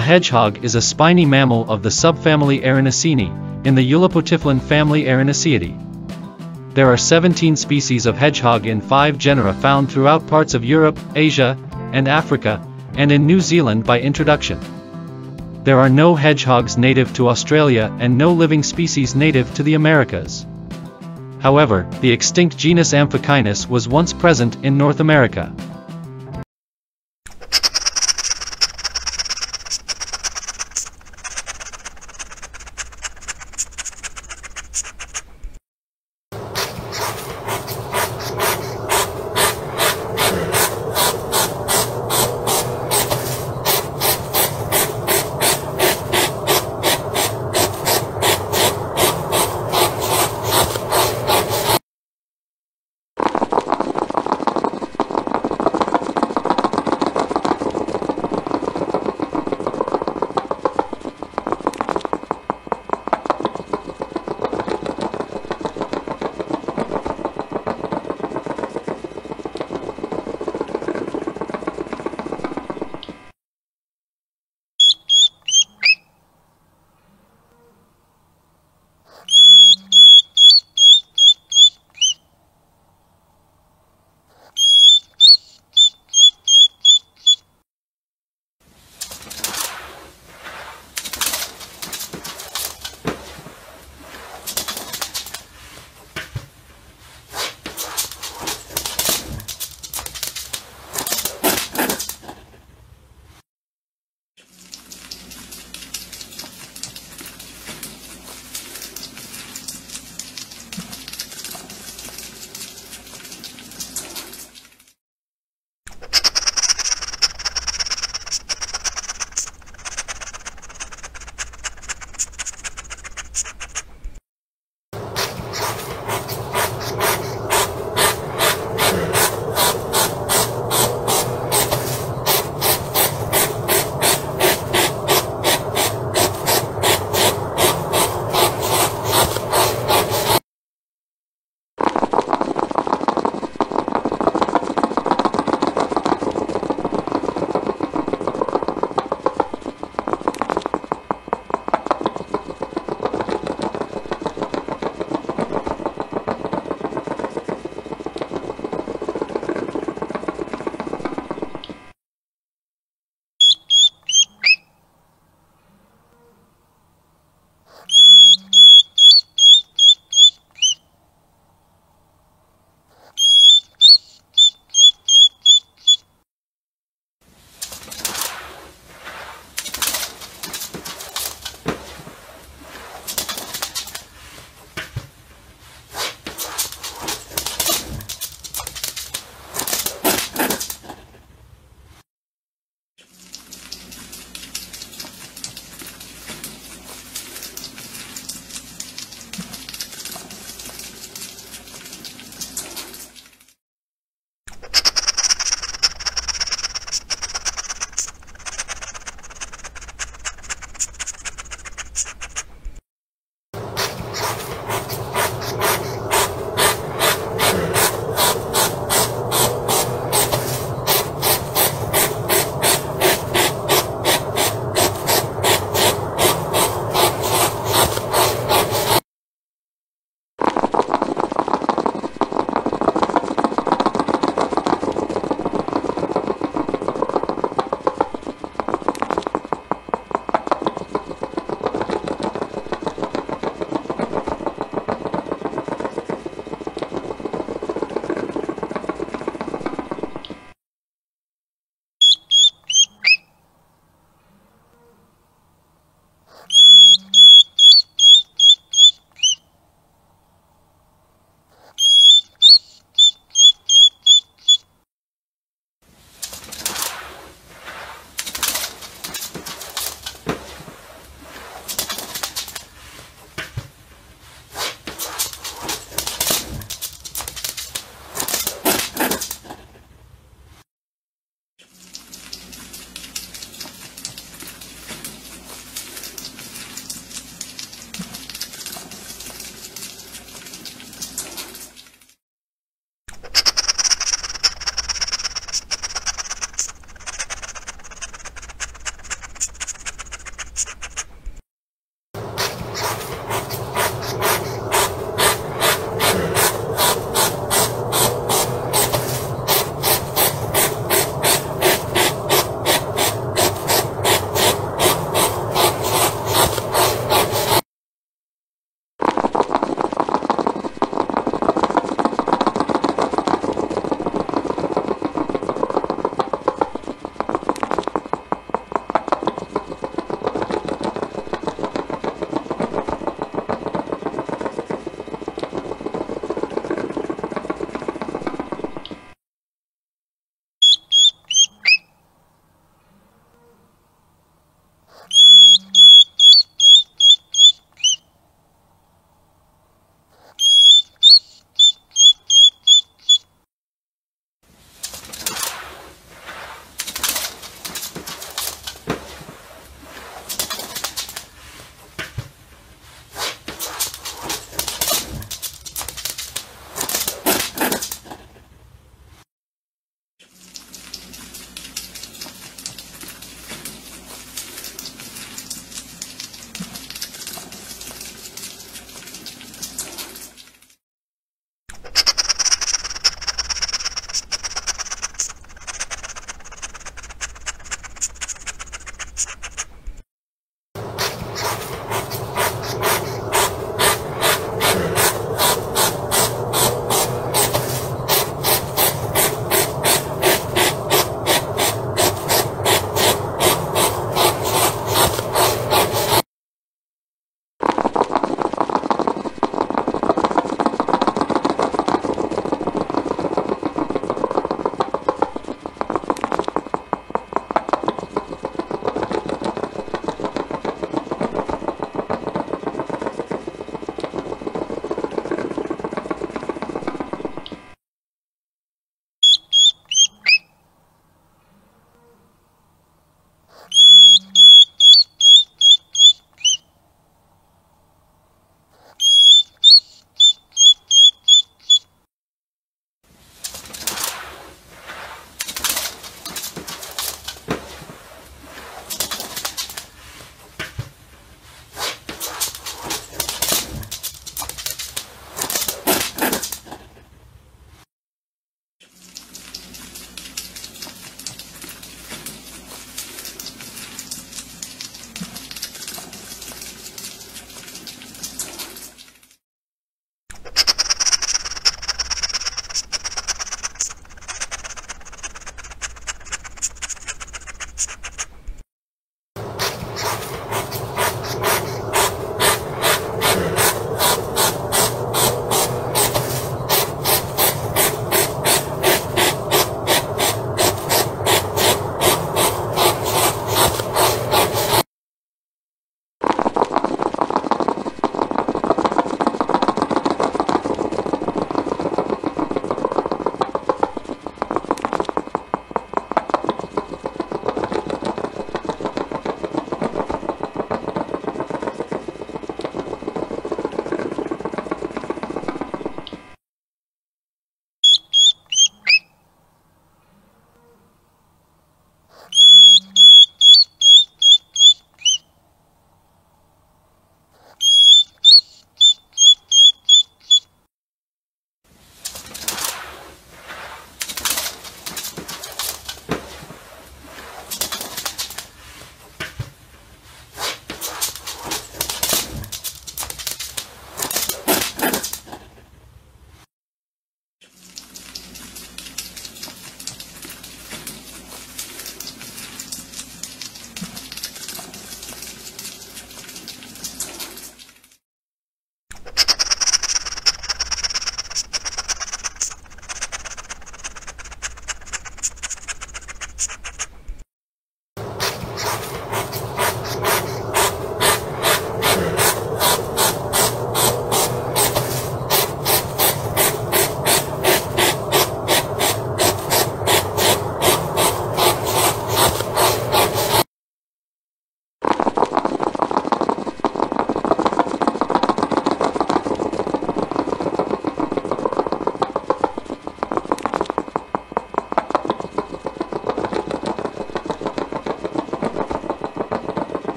A hedgehog is a spiny mammal of the subfamily Erinaceinae, in the Eulipotyphlan family Erinaceidae. There are 17 species of hedgehog in 5 genera found throughout parts of Europe, Asia, and Africa, and in New Zealand by introduction. There are no hedgehogs native to Australia and no living species native to the Americas. However, the extinct genus Amphechinus was once present in North America.